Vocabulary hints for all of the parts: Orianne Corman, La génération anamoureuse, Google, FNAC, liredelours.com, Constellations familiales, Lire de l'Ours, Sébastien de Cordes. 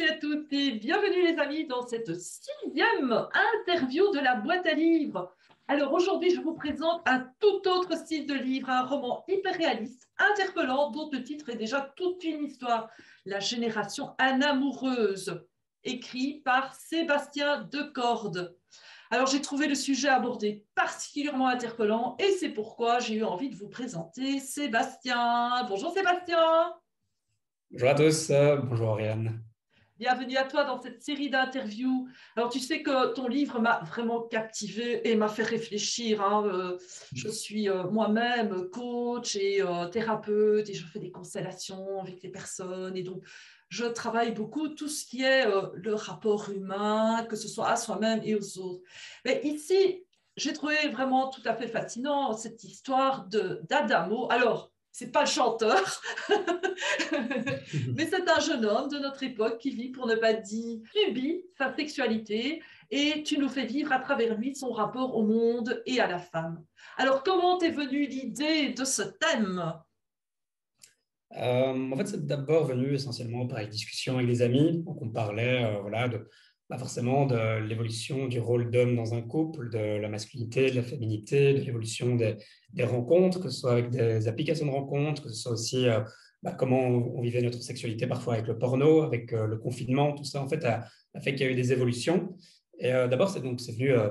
tous et à toutes et bienvenue les amis dans cette 6e interview de la boîte à livres. Alors aujourd'hui je vous présente un tout autre style de livre, un roman hyper réaliste, interpellant, dont le titre est déjà toute une histoire, La génération anamoureuse, écrit par Sébastien de Cordes. Alors j'ai trouvé le sujet abordé particulièrement interpellant et c'est pourquoi j'ai eu envie de vous présenter Sébastien. Bonjour Sébastien. Bonjour à tous, bonjour Orianne. Bienvenue à toi dans cette série d'interviews. Alors tu sais que ton livre m'a vraiment captivée et m'a fait réfléchir. Je suis moi-même coach et thérapeute et je fais des constellations avec les personnes et donc je travaille beaucoup tout ce qui est le rapport humain, que ce soit à soi-même et aux autres. Mais ici, j'ai trouvé vraiment tout à fait fascinant cette histoire d'Adamo. Alors, c'est pas le chanteur, mais c'est un jeune homme de notre époque qui vit, pour ne pas dire, subit sa sexualité et tu nous fais vivre à travers lui son rapport au monde et à la femme. Alors, comment t'es venue l'idée de ce thème ? En fait, c'est d'abord venu essentiellement par les discussions avec des amis. Donc, on parlait forcément de l'évolution du rôle d'homme dans un couple, de la masculinité, de la féminité, de l'évolution des rencontres, que ce soit avec des applications de rencontres, que ce soit aussi comment on vivait notre sexualité parfois avec le porno, avec le confinement, tout ça en fait a fait qu'il y a eu des évolutions. Et d'abord, c'est venu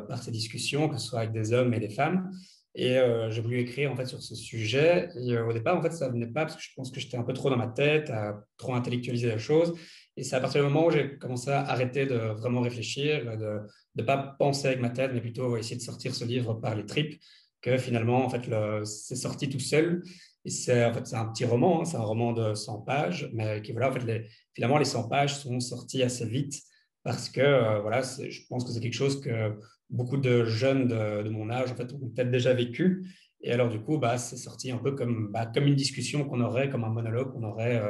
par ces discussions, que ce soit avec des hommes et des femmes. Et j'ai voulu écrire en fait sur ce sujet. Et, au départ, en fait, ça ne venait pas parce que je pense que j'étais un peu trop dans ma tête, à trop intellectualiser la chose. Et c'est à partir du moment où j'ai commencé à arrêter de vraiment réfléchir, de ne pas penser avec ma tête, mais plutôt essayer de sortir ce livre par les tripes, que finalement, en fait, c'est sorti tout seul. Et c'est en fait, c'est un petit roman, hein, c'est un roman de 100 pages, mais qui, voilà, en fait, finalement, les 100 pages sont sorties assez vite parce que je pense que c'est quelque chose que beaucoup de jeunes de mon âge en fait, ont peut-être déjà vécu. Et alors, du coup, c'est sorti un peu comme une discussion qu'on aurait, comme un monologue qu'on aurait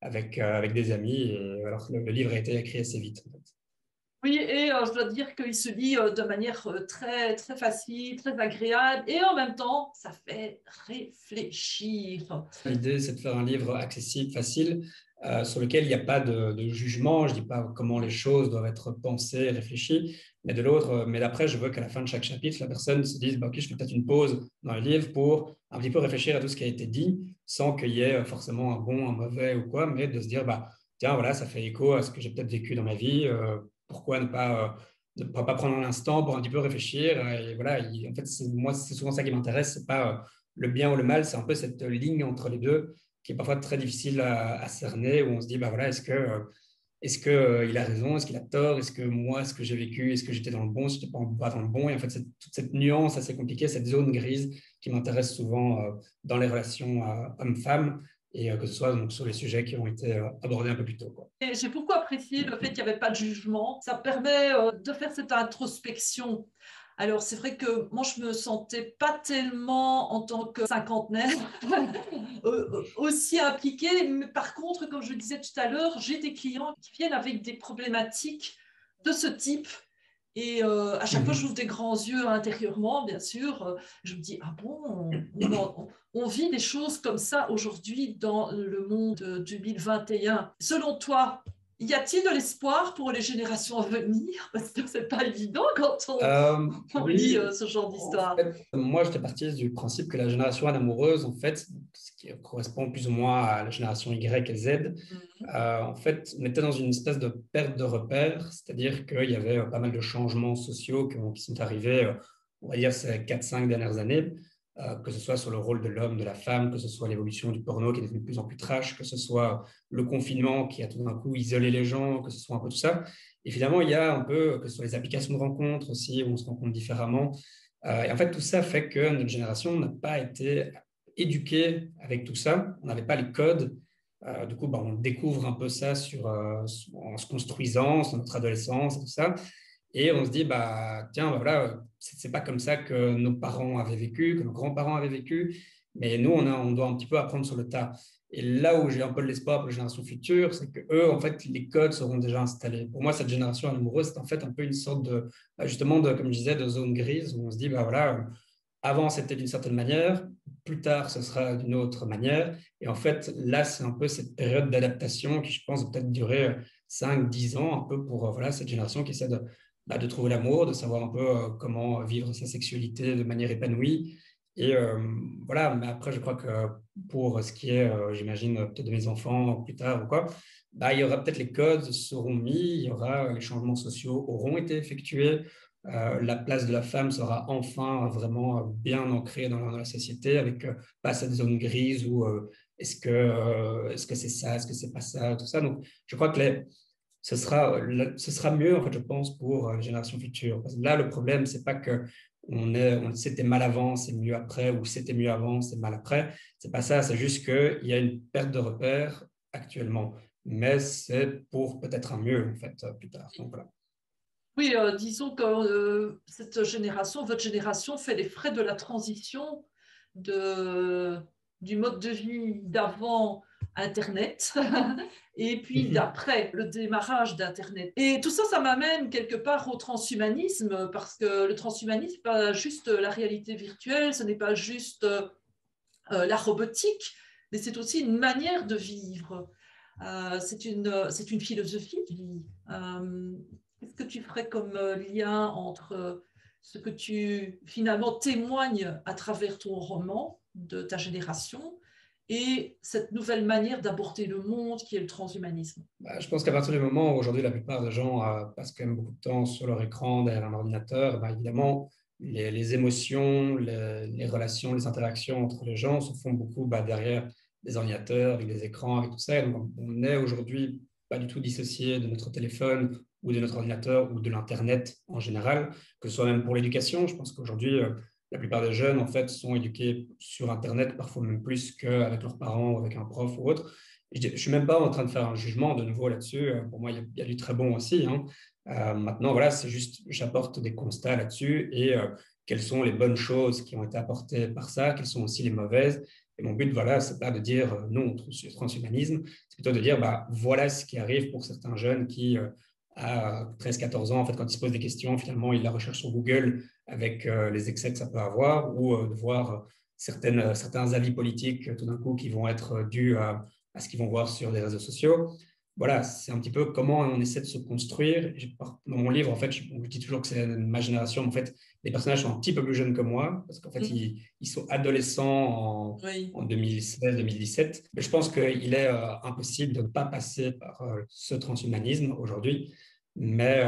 avec des amis. Et alors, le livre a été écrit assez vite. En fait. Oui, et je dois dire qu'il se lit de manière très, très facile, très agréable. Et en même temps, ça fait réfléchir. L'idée, c'est de faire un livre accessible, facile, sur lequel il n'y a pas de jugement. Je ne dis pas comment les choses doivent être pensées, réfléchies, mais d'après, je veux qu'à la fin de chaque chapitre, la personne se dise « Ok, je fais peut-être une pause dans le livre pour un petit peu réfléchir à tout ce qui a été dit, sans qu'il y ait forcément un bon, un mauvais ou quoi, mais de se dire « Tiens, voilà, ça fait écho à ce que j'ai peut-être vécu dans ma vie. Pourquoi ne pas prendre un instant pour un petit peu réfléchir ?» Et voilà, en fait, moi, c'est souvent ça qui m'intéresse. Ce n'est pas le bien ou le mal, c'est un peu cette ligne entre les deux, qui est parfois très difficile à cerner, où on se dit, est-ce qu'il a raison, est-ce qu'il a tort, est-ce que moi, ce que j'ai vécu, est-ce que j'étais dans le bon, si je n'étais pas dans le bon. Et en fait, c'est toute cette nuance assez compliquée, cette zone grise qui m'intéresse souvent dans les relations homme-femme, et que ce soit donc, sur les sujets qui ont été abordés un peu plus tôt. J'ai beaucoup apprécié le fait qu'il n'y avait pas de jugement. Ça permet de faire cette introspection. Alors, c'est vrai que moi, je ne me sentais pas tellement, en tant que cinquantenaire, aussi impliquée. Mais par contre, comme je le disais tout à l'heure, j'ai des clients qui viennent avec des problématiques de ce type. Et à chaque fois, j'ouvre des grands yeux intérieurement, bien sûr. Je me dis, ah bon, on vit des choses comme ça aujourd'hui dans le monde 2021. Selon toi, y a-t-il de l'espoir pour les générations à venir? Parce que ce n'est pas évident quand on lit ce genre d'histoire. En fait, moi, j'étais parti du principe que la génération anamoureuse, en fait, ce qui correspond plus ou moins à la génération Y et Z, en fait, on était dans une espèce de perte de repères, c'est-à-dire qu'il y avait pas mal de changements sociaux qui sont arrivés, on va dire, ces 4-5 dernières années, que ce soit sur le rôle de l'homme, de la femme, que ce soit l'évolution du porno qui est devenu de plus en plus trash, que ce soit le confinement qui a tout d'un coup isolé les gens, que ce soit un peu tout ça. Et finalement, il y a un peu, que ce soit les applications de rencontres aussi, où on se rencontre différemment. Et en fait, tout ça fait que notre génération n'a pas été éduquée avec tout ça. On n'avait pas les codes. Du coup, on découvre un peu ça en se construisant, sur notre adolescence, tout ça. Et on se dit, c'est pas comme ça que nos parents avaient vécu, que nos grands-parents avaient vécu, mais nous, on doit un petit peu apprendre sur le tas. Et là où j'ai un peu de l'espoir pour les générations futures, c'est qu'eux, en fait, les codes seront déjà installés. Pour moi, cette génération amoureuse, c'est en fait un peu une sorte de, justement, comme je disais, de zone grise, où on se dit, avant, c'était d'une certaine manière, plus tard, ce sera d'une autre manière. Et en fait, là, c'est un peu cette période d'adaptation qui, je pense, va peut-être durer 5-10 ans, un peu pour voilà, cette génération qui essaie de trouver l'amour, de savoir un peu comment vivre sa sexualité de manière épanouie. Et voilà, mais après, je crois que pour ce qui est, j'imagine, peut-être de mes enfants plus tard ou quoi, bah, il y aura peut-être les codes seront mis, il y aura les changements sociaux auront été effectués, la place de la femme sera enfin vraiment bien ancrée dans la société, avec pas cette zone grise où est-ce que c'est ça, est-ce que c'est pas ça, tout ça. Donc, je crois que ce sera mieux, en fait, je pense, pour les générations futures. Parce que là, le problème, c'est pas que c'était mal avant, c'est mieux après, ou c'était mieux avant, c'est mal après. C'est pas ça, c'est juste qu'il y a une perte de repères actuellement, mais c'est pour peut-être un mieux, en fait, plus tard. Donc, voilà. Oui, disons que votre génération fait les frais de la transition du mode de vie d'avant Internet et puis d'après le démarrage d'Internet. Et tout ça, ça m'amène quelque part au transhumanisme, parce que le transhumanisme, ce n'est pas juste la réalité virtuelle, ce n'est pas juste la robotique, mais c'est aussi une manière de vivre. C'est une philosophie de vie. Qu'est-ce que tu ferais comme lien entre ce que tu finalement témoignes à travers ton roman de ta génération et cette nouvelle manière d'aborder le monde qui est le transhumanisme? Je pense qu'à partir du moment où aujourd'hui la plupart des gens passent quand même beaucoup de temps sur leur écran, derrière un ordinateur, évidemment les émotions, les relations, les interactions entre les gens se font beaucoup derrière des ordinateurs, avec des écrans, avec tout ça. Donc, on est aujourd'hui pas du tout dissocié de notre téléphone ou de notre ordinateur ou de l'Internet en général, que ce soit même pour l'éducation. Je pense qu'aujourd'hui, la plupart des jeunes, en fait, sont éduqués sur Internet, parfois même plus qu'avec leurs parents ou avec un prof ou autre. Je ne suis même pas en train de faire un jugement de nouveau là-dessus. Pour moi, il y a du très bon aussi, hein. Maintenant, voilà, c'est juste, j'apporte des constats là-dessus et quelles sont les bonnes choses qui ont été apportées par ça, quelles sont aussi les mauvaises. Et mon but, voilà, ce n'est pas de dire non au transhumanisme, c'est plutôt de dire, voilà ce qui arrive pour certains jeunes qui... à 13-14 ans, en fait, quand ils se posent des questions, finalement, ils la recherchent sur Google avec les excès que ça peut avoir, ou de voir certains avis politiques tout d'un coup qui vont être dus à ce qu'ils vont voir sur les réseaux sociaux. Voilà, c'est un petit peu comment on essaie de se construire. Dans mon livre, en fait, je dis toujours que c'est ma génération. En fait, les personnages sont un petit peu plus jeunes que moi, parce qu'en fait, ils sont adolescents en 2016-2017. Mais je pense qu'il est impossible de ne pas passer par ce transhumanisme aujourd'hui. Mais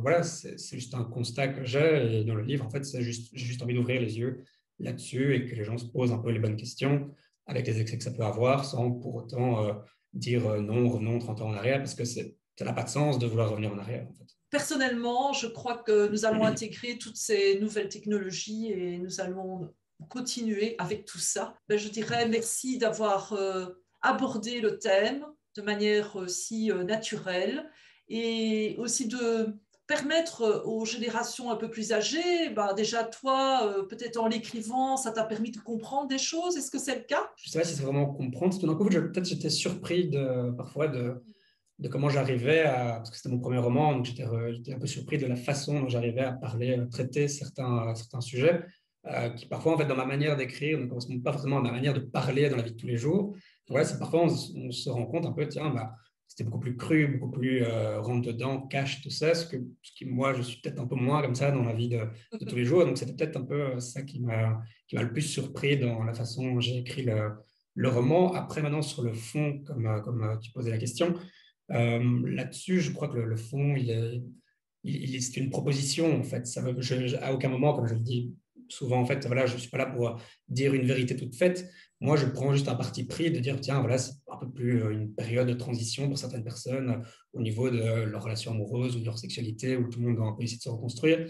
voilà, c'est juste un constat que j'ai. Et dans le livre, en fait, j'ai juste envie d'ouvrir les yeux là-dessus et que les gens se posent un peu les bonnes questions avec les excès que ça peut avoir, sans pour autant... dire non, revenons 30 ans en arrière, parce que ça n'a pas de sens de vouloir revenir en arrière, en fait. Personnellement, je crois que nous allons intégrer toutes ces nouvelles technologies et nous allons continuer avec tout ça. Je dirais merci d'avoir abordé le thème de manière si naturelle et aussi de permettre aux générations un peu plus âgées, déjà toi, peut-être en l'écrivant, ça t'a permis de comprendre des choses, est-ce que c'est le cas? Je ne sais pas si c'est vraiment comprendre, tout d'un coup, peut-être j'étais surpris parfois de comment j'arrivais à, parce que c'était mon premier roman, donc j'étais un peu surpris de la façon dont j'arrivais à parler, à traiter certains sujets, qui parfois, en fait, dans ma manière d'écrire, ne correspondent pas forcément à ma manière de parler dans la vie de tous les jours. Donc, voilà, c'est parfois, on se rend compte un peu, tiens, c'était beaucoup plus cru, beaucoup plus rentre-dedans, cash, tout ça, ce qui, moi, je suis peut-être un peu moins comme ça dans la vie de tous les jours. Donc, c'était peut-être un peu ça qui m'a le plus surpris dans la façon dont j'ai écrit le roman. Après, maintenant, sur le fond, comme tu posais la question, là-dessus, je crois que le fond, c'est une proposition, en fait. Ça, à aucun moment, comme je le dis souvent, en fait, voilà, je ne suis pas là pour dire une vérité toute faite. Moi, je prends juste un parti pris de dire, tiens, voilà, c'est un peu plus une période de transition pour certaines personnes au niveau de leur relation amoureuse ou de leur sexualité, où tout le monde doit un peu essayer de se reconstruire.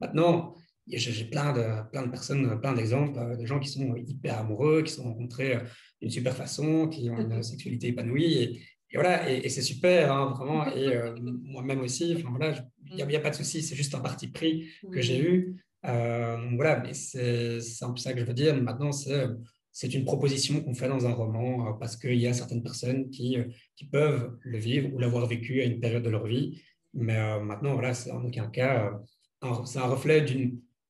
Maintenant, j'ai plein de personnes, plein d'exemples de gens qui sont hyper amoureux, qui se sont rencontrés d'une super façon, qui ont une sexualité épanouie. Et voilà, et c'est super, hein, vraiment. Et moi-même aussi, enfin, voilà, il n'y a pas de souci, c'est juste un parti pris que j'ai eu. Voilà, mais c'est un peu ça que je veux dire. Maintenant, c'est une proposition qu'on fait dans un roman parce qu'il y a certaines personnes qui peuvent le vivre ou l'avoir vécu à une période de leur vie. Mais maintenant, voilà, c'est en aucun cas, c'est un reflet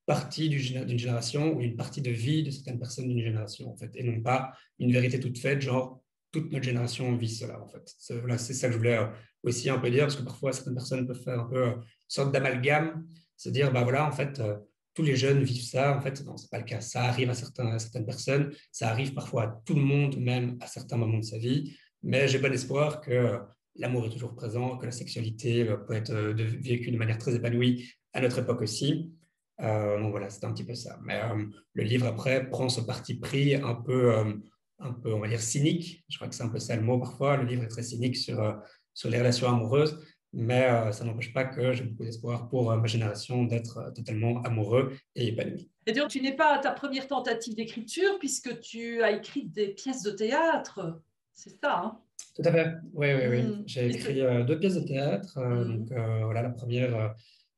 partie d'une génération ou une partie de vie de certaines personnes d'une génération, en fait, et non pas une vérité toute faite, genre toute notre génération vit cela, en fait. C'est ça que je voulais aussi un peu dire, parce que parfois certaines personnes peuvent faire un peu une sorte d'amalgame, se dire, bah voilà, en fait, tous les jeunes vivent ça. En fait, non, c'est pas le cas. Ça arrive à certaines personnes, ça arrive parfois à tout le monde, même à certains moments de sa vie, mais j'ai bon espoir que l'amour est toujours présent, que la sexualité peut être vécue de manière très épanouie à notre époque aussi. Donc voilà, c'est un petit peu ça. Mais le livre, après, prend ce parti pris un peu, on va dire, cynique. Je crois que c'est un peu ça le mot parfois. Le livre est très cynique sur les relations amoureuses, mais ça n'empêche pas que j'ai beaucoup d'espoir pour ma génération d'être totalement amoureux et épanoui. Et donc, tu n'es pas à ta première tentative d'écriture puisque tu as écrit des pièces de théâtre, c'est ça, hein? Tout à fait, oui. Mmh. J'ai écrit deux pièces de théâtre. Donc, voilà, la première...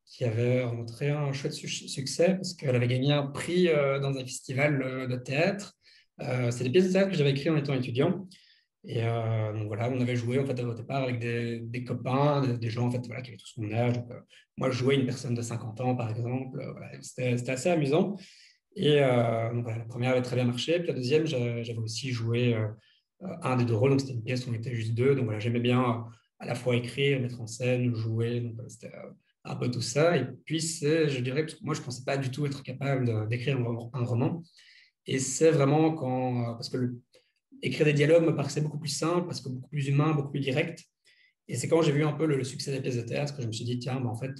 qui avait rencontré un chouette succès parce qu'elle avait gagné un prix dans un festival de théâtre. C'est des pièces de théâtre que j'avais écrites en étant étudiant. Et donc voilà, on avait joué en fait, au départ avec des copains, des gens en fait, voilà, qui avaient tous mon âge. Donc, moi, je jouais une personne de 50 ans, par exemple. Voilà, c'était assez amusant. Et donc, voilà, la première avait très bien marché. Puis la deuxième, j'avais aussi joué un des deux rôles. Donc c'était une pièce où on était juste deux. Donc voilà, j'aimais bien à la fois écrire, mettre en scène, jouer. Donc c'était... un peu tout ça, et puis je dirais, parce que moi je ne pensais pas du tout être capable d'écrire un roman, et c'est vraiment quand, parce que écrire des dialogues me paraissait beaucoup plus simple, parce que beaucoup plus humain, beaucoup plus direct, et c'est quand j'ai vu un peu le succès des pièces de théâtre que je me suis dit, tiens, bah, en fait,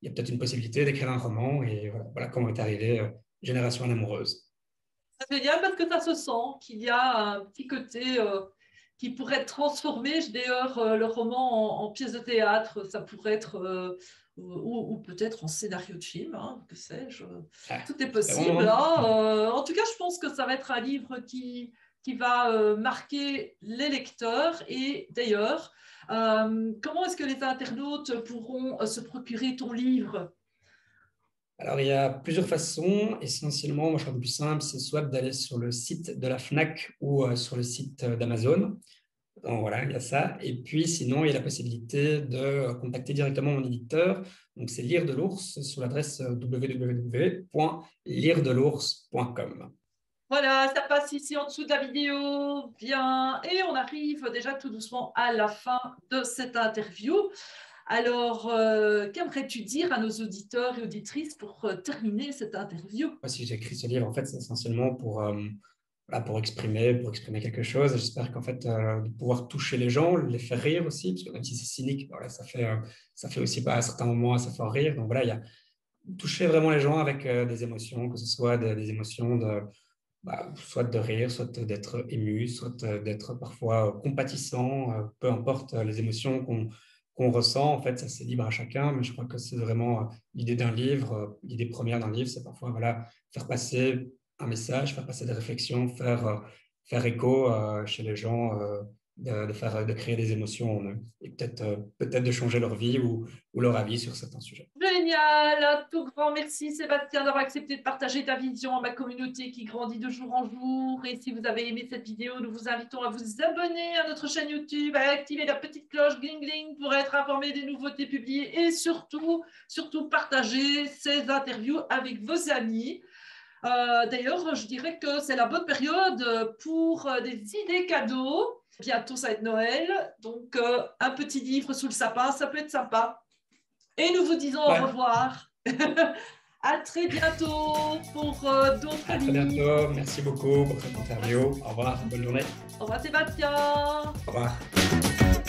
il y a peut-être une possibilité d'écrire un roman, et voilà comment est arrivée Génération anamoureuse. C'est bien parce que ça se sent, qu'il y a un petit côté... qui pourrait transformer, d'ailleurs, le roman en pièce de théâtre, ça pourrait être, ou peut-être en scénario de film, hein, que sais-je. Ah, tout est possible. Hein. En tout cas, je pense que ça va être un livre qui va marquer les lecteurs. Et d'ailleurs, comment est-ce que les internautes pourront se procurer ton livre ? Alors, il y a plusieurs façons. Essentiellement, moi, je crois que le plus simple, c'est soit d'aller sur le site de la FNAC ou sur le site d'Amazon. Donc, voilà, il y a ça. Et puis, sinon, il y a la possibilité de contacter directement mon éditeur. Donc, c'est Lire de l'Ours sur l'adresse www.liredelours.com. Voilà, ça passe ici en dessous de la vidéo. Bien, et on arrive déjà tout doucement à la fin de cette interview. Alors, qu'aimerais-tu dire à nos auditeurs et auditrices pour terminer cette interview? Moi, si j'ai écrit ce livre, en fait, c'est essentiellement pour exprimer quelque chose. J'espère qu'en fait, de pouvoir toucher les gens, les faire rire aussi, parce que même si c'est cynique, voilà, ça fait aussi pas à certains moments, ça fait rire. Donc voilà, il y a toucher vraiment les gens avec des émotions, que ce soit des émotions de soit de rire, soit d'être ému, soit d'être parfois compatissant, peu importe les émotions qu'on ressent, en fait, ça c'est libre à chacun, mais je crois que c'est vraiment l'idée d'un livre, l'idée première d'un livre, c'est parfois voilà, faire passer un message, faire passer des réflexions, faire écho chez les gens, de créer des émotions en eux, et peut-être de changer leur vie ou leur avis sur certains sujets. Génial, un tout grand merci Sébastien d'avoir accepté de partager ta vision à ma communauté qui grandit de jour en jour, et si vous avez aimé cette vidéo, nous vous invitons à vous abonner à notre chaîne YouTube, à activer la petite cloche gling gling pour être informé des nouveautés publiées, et surtout partager ces interviews avec vos amis. D'ailleurs, je dirais que c'est la bonne période pour des idées cadeaux. Bientôt, ça va être Noël, donc un petit livre sous le sapin, ça peut être sympa. Et nous vous disons Au revoir. À très bientôt pour d'autres livres. À très bientôt, merci beaucoup pour cette interview. Au revoir, bonne journée. Au revoir Sébastien. Au revoir.